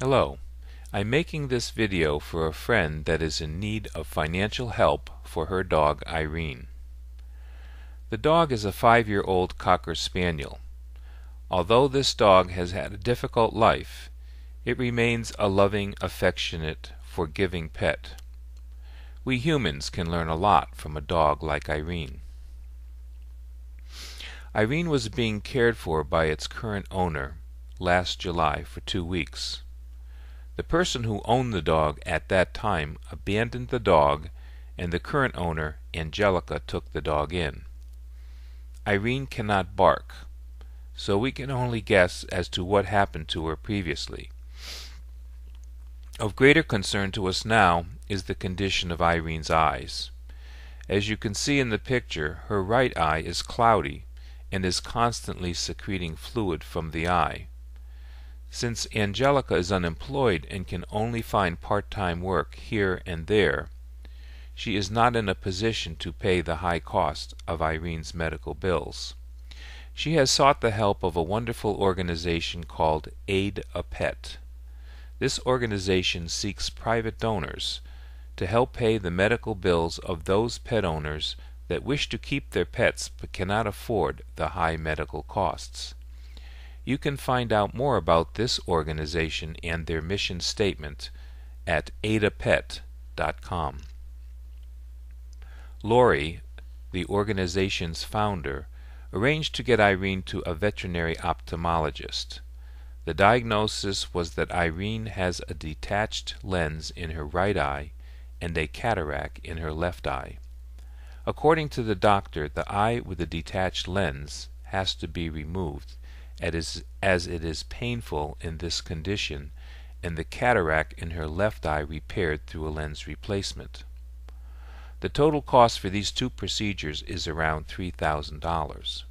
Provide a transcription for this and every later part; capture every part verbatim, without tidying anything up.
Hello, I'm making this video for a friend that is in need of financial help for her dog Irene. The dog is a five-year-old Cocker Spaniel. Although this dog has had a difficult life, it remains a loving, affectionate, forgiving pet. We humans can learn a lot from a dog like Irene. Irene was being cared for by its current owner last July for two weeks. The person who owned the dog at that time abandoned the dog, and the current owner, Angelica, took the dog in. Irene cannot bark, so we can only guess as to what happened to her previously. Of greater concern to us now is the condition of Irene's eyes. As you can see in the picture, her right eye is cloudy and is constantly secreting fluid from the eye. Since Angelica is unemployed and can only find part-time work here and there, she is not in a position to pay the high cost of Irene's medical bills. She has sought the help of a wonderful organization called Aid a Pet. This organization seeks private donors to help pay the medical bills of those pet owners that wish to keep their pets but cannot afford the high medical costs. You can find out more about this organization and their mission statement at aid a pet dot com. Lori, the organization's founder, arranged to get Irene to a veterinary ophthalmologist. The diagnosis was that Irene has a detached lens in her right eye and a cataract in her left eye. According to the doctor, the eye with a detached lens has to be removed as it is painful in this condition, and the cataract in her left eye repaired through a lens replacement. The total cost for these two procedures is around three thousand dollars.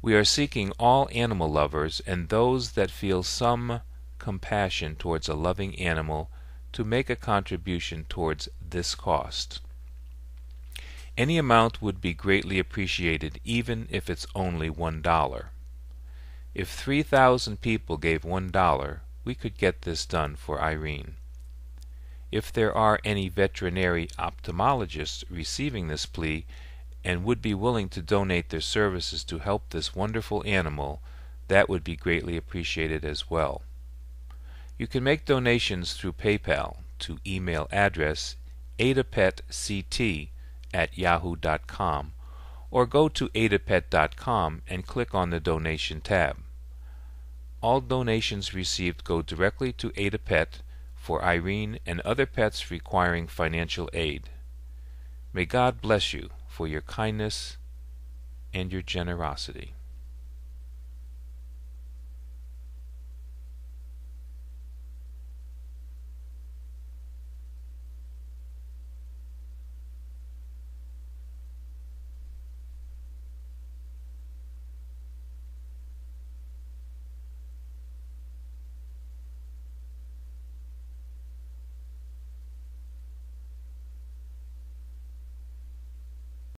We are seeking all animal lovers and those that feel some compassion towards a loving animal to make a contribution towards this cost. Any amount would be greatly appreciated, even if it's only one dollar. If three thousand people gave one dollar, we could get this done for Irene. If there are any veterinary ophthalmologists receiving this plea and would be willing to donate their services to help this wonderful animal, that would be greatly appreciated as well. You can make donations through PayPal to email address aid a pet c t at yahoo dot com or go to aid a pet dot com and click on the donation tab. All donations received go directly to Aid a Pet for Irene and other pets requiring financial aid. May God bless you for your kindness and your generosity.